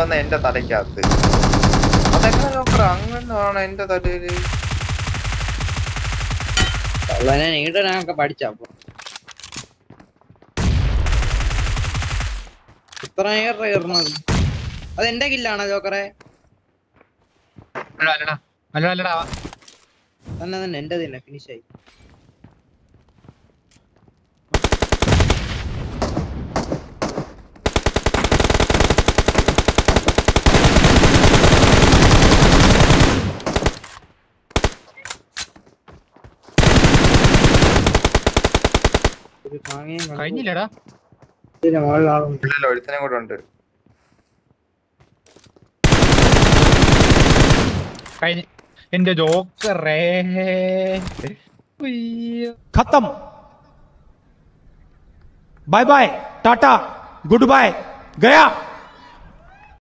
വന്ന എൻ്റെ തലയ്ക്കകത്ത്. അതെങ്ങനെ നോക്കറ അങ്ങനെയാണ് എൻ്റെ തലയിൽ ഈടനൊക്കെ പഠിച്ച ഇത്ര ഏറുന്നത്. അതെന്റെ കില്ലാണോ ജോക്കറെ? തന്നെ എന്റെ തന്നെ ഫിനിഷായി. കഴിഞ്ഞില്ലടാ ഒരുത്തനെ കൂടെ ഉണ്ട്. എന്റെ ജോക്കറേ ഖത്തം, bye bye tata good bye Gaya.